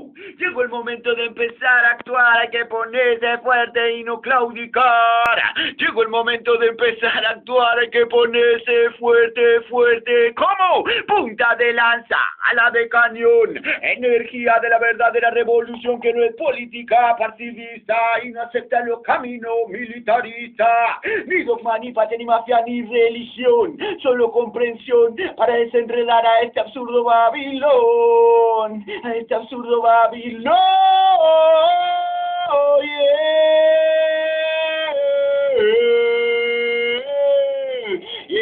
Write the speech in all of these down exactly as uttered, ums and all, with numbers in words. ¡Wow! Llegó el momento de empezar a actuar, hay que ponerse fuerte y no claudicar. Llegó el momento de empezar a actuar, hay que ponerse fuerte, fuerte. ¿Cómo? Punta de lanza, ala de cañón, energía de la verdadera revolución que no es política partidista y no acepta los caminos militaristas. Ni dogma, ni patria, ni mafia, ni religión, solo comprensión para desenredar a este absurdo Babilón, a este absurdo Babilón. Oh, yeah. Yeah.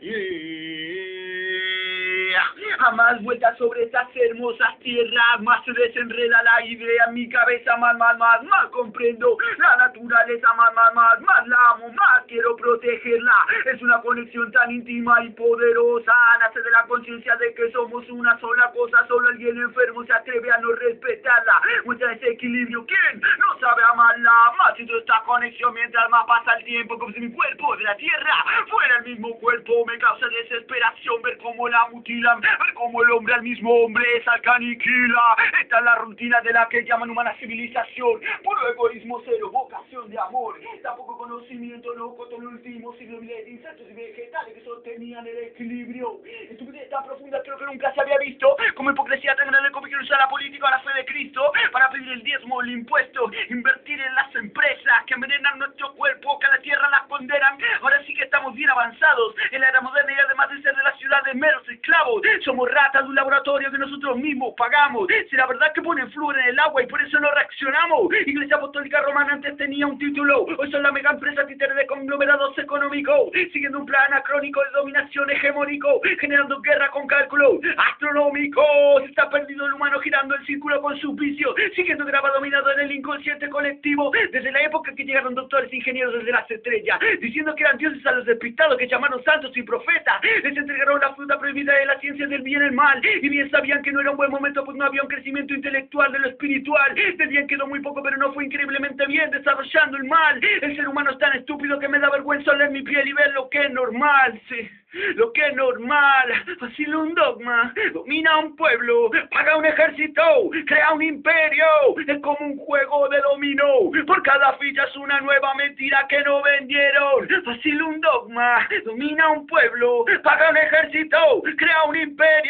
Yeah. Yeah. A más vueltas sobre estas hermosas tierras, más se desenreda la idea en mi cabeza, más, más, más, más comprendo la naturaleza, más, más, más, más la amo, más quiero protegerla. Es una conexión tan íntima y poderosa, nace de la conciencia de que somos una sola cosa. Solo alguien enfermo se atreve a no respetarla. Muestra ese equilibrio, ¿quién no sabe amarla? Más siento esta conexión mientras más pasa el tiempo, como si mi cuerpo de la tierra fuera el mismo cuerpo. Me causa desesperación ver cómo la mutilan, ver cómo el hombre al mismo hombre saca aniquila. Esta es la rutina de la que llaman humana civilización, puro egoísmo, cero vocación de amor, tampoco conocimiento, no con el último siglo, miles de insectos y vegetales que sostenían el equilibrio. Estupidez tan profunda creo que nunca se había visto, como hipocresía tan grande como que usar la política a la fe de Cristo para pedir el diezmo, el impuesto, invertir en las empresas que envenenan nuestro cuerpo, que a la tierra las condenan. Ahora sí que estamos bien avanzados en la era moderna y además de ser de la ciudad de meros esclavos, somos ratas de un laboratorio que nosotros mismos pagamos. Si la verdad que ponen flúor en el agua y por eso no reaccionamos. Iglesia Apostólica Romana antes tenía un título, hoy son la mega empresa títere de conglomerados económicos, siguiendo un plan anacrónico de dominación hegemónico, generando guerra con cálculos astronómicos. Está perdido el humano girando el círculo con sus vicios, siguiendo grabado, dominado en el inconsciente colectivo, desde la época que llegaron doctores ingenieros desde las estrellas, diciendo que eran dioses a los despistados que llamaron santos y profetas. Les entregaron la fruta prohibida de la ciencia del bien y el mal, y bien sabían que no era un buen momento, pues no había un crecimiento intelectual de lo espiritual. Del bien quedó muy poco, pero no fue increíblemente bien desarrollando el mal. El ser humano es tan estúpido que me da vergüenza oler mi piel y ver lo que es normal, sí, lo que es normal. Fácil un dogma, domina un pueblo, paga un ejército, crea un imperio. Es como un juego de dominó, por cada ficha es una nueva mentira que no vendieron. Fácil un dogma, domina un pueblo, paga un ejército, crea un imperio.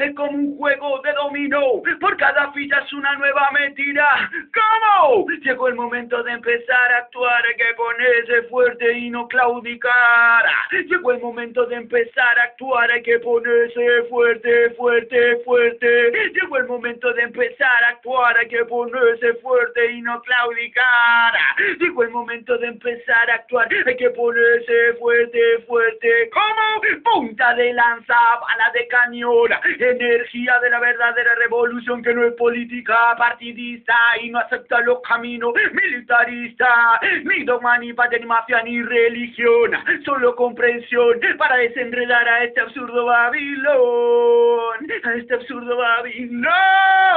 Es como un juego de dominó, por cada ficha es una nueva mentira. ¿Cómo? Llegó el momento de empezar a actuar, hay que ponerse fuerte y no claudicar. Llegó el momento de empezar empezar a actuar, hay que ponerse fuerte, fuerte, fuerte. Llegó el momento de empezar a actuar, hay que ponerse fuerte y no claudicar. Llegó el momento de empezar a actuar, hay que ponerse fuerte, fuerte. ¿Cómo? Punta de lanza, bala de cañón, energía de la verdadera revolución que no es política partidista y no acepta los caminos militaristas. Ni dogma, ni patria, ni mafia, ni religión, solo comprensión para desarrollar enredar a este absurdo Babilón, a este absurdo Babilón.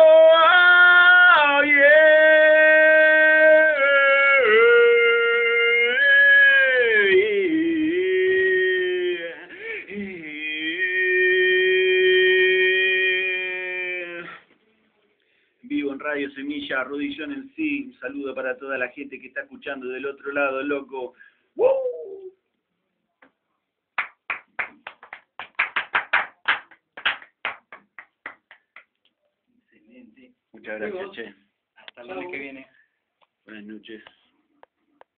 Oh, yeah. Vivo en Radio Semilla, Rodiyon en sí. Un saludo para toda la gente que está escuchando del otro lado, loco. ¡Woo! Muchas gracias, che. Hasta el lunes que viene. Buenas noches.